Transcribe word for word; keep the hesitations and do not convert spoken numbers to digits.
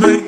It's been